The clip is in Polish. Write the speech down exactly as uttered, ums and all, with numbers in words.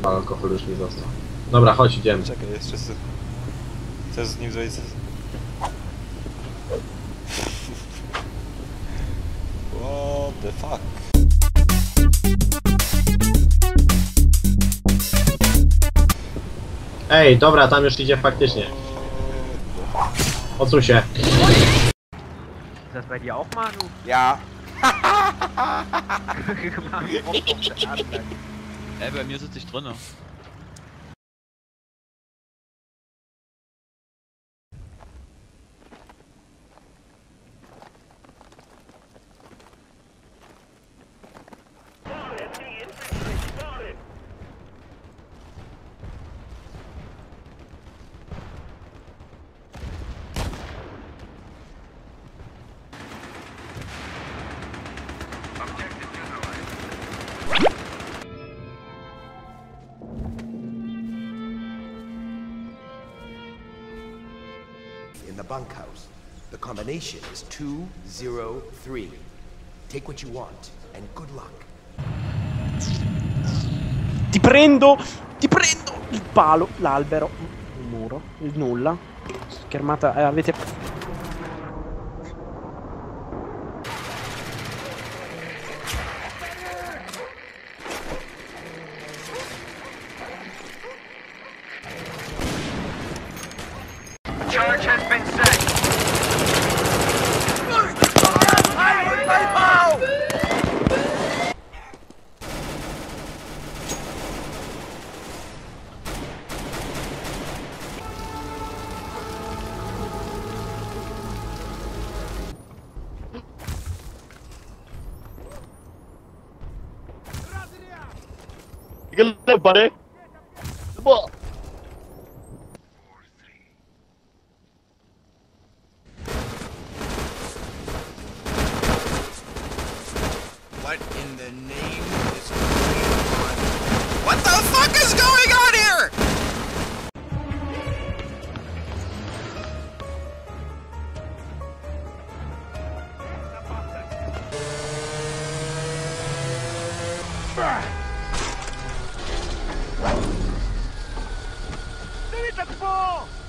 Chyba alkohol już nie został. Dobra, chodź, idziemy. Czekaj, jeszcze chcę... Chcesz z nim zejść? What the fuck? Ej, dobra, tam już idzie faktycznie. Odsuń się. Ist das bei dir auch Manu? Ja. Ey, bei mir sitze ich drinne. In the bunkhouse. The combination is two zero three. Take what you want and good luck. Ti prendo, ti prendo il palo, l'albero, il muro, il nulla. Schermata, eh, avete Get up, buddy! The ball! What in the name of this going on? What the fuck is going on here?! Ah. Let me take the ball!